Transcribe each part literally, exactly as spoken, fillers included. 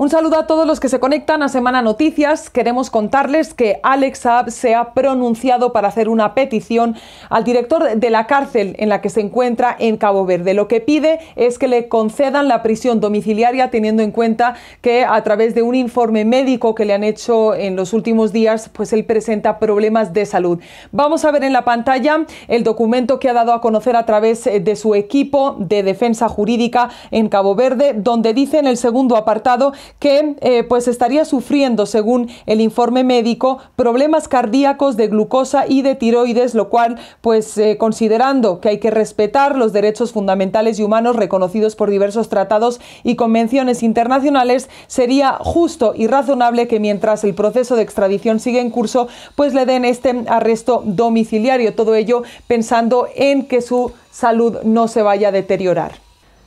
Un saludo a todos los que se conectan a Semana Noticias. Queremos contarles que Álex Saab se ha pronunciado para hacer una petición al director de la cárcel en la que se encuentra en Cabo Verde. Lo que pide es que le concedan la prisión domiciliaria, teniendo en cuenta que a través de un informe médico que le han hecho en los últimos días, pues él presenta problemas de salud. Vamos a ver en la pantalla el documento que ha dado a conocer a través de su equipo de defensa jurídica en Cabo Verde, donde dice en el segundo apartado que eh, pues estaría sufriendo, según el informe médico, problemas cardíacos, de glucosa y de tiroides, lo cual, pues eh, considerando que hay que respetar los derechos fundamentales y humanos reconocidos por diversos tratados y convenciones internacionales, sería justo y razonable que mientras el proceso de extradición sigue en curso, pues le den este arresto domiciliario, todo ello pensando en que su salud no se vaya a deteriorar.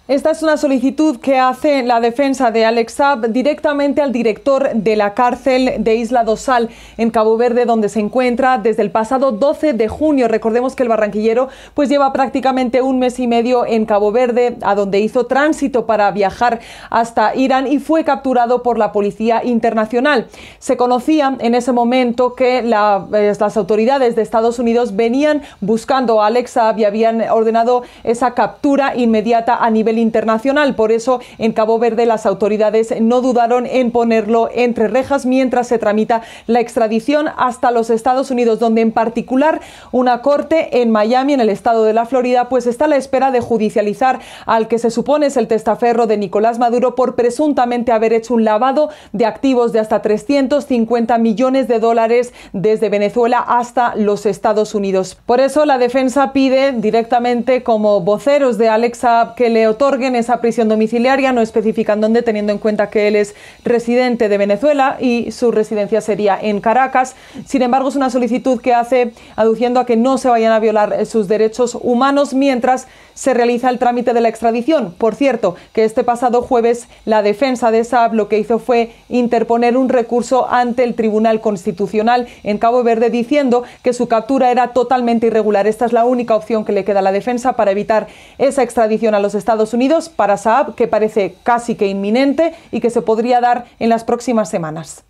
Esta es una solicitud que hace la defensa de Álex Saab directamente al director de la cárcel de Isla Dosal en Cabo Verde, donde se encuentra desde el pasado doce de junio. Recordemos que el barranquillero pues lleva prácticamente un mes y medio en Cabo Verde, a donde hizo tránsito para viajar hasta Irán y fue capturado por la Policía Internacional. Se conocía en ese momento que la, eh, las autoridades de Estados Unidos venían buscando a Álex Saab y habían ordenado esa captura inmediata a nivel internacional. Por eso en Cabo Verde las autoridades no dudaron en ponerlo entre rejas mientras se tramita la extradición hasta los Estados Unidos, donde en particular una corte en Miami, en el estado de la Florida, pues está a la espera de judicializar al que se supone es el testaferro de Nicolás Maduro por presuntamente haber hecho un lavado de activos de hasta trescientos cincuenta millones de dólares desde Venezuela hasta los Estados Unidos. Por eso la defensa pide directamente, como voceros de Álex Saab, que le otorguen otorguen esa prisión domiciliaria, no especifican dónde, teniendo en cuenta que él es residente de Venezuela y su residencia sería en Caracas. Sin embargo, es una solicitud que hace aduciendo a que no se vayan a violar sus derechos humanos mientras se realiza el trámite de la extradición. Por cierto, que este pasado jueves la defensa de Saab lo que hizo fue interponer un recurso ante el Tribunal Constitucional en Cabo Verde, diciendo que su captura era totalmente irregular. Esta es la única opción que le queda a la defensa para evitar esa extradición a los Estados Unidos Unidos para Saab, que parece casi que inminente y que se podría dar en las próximas semanas.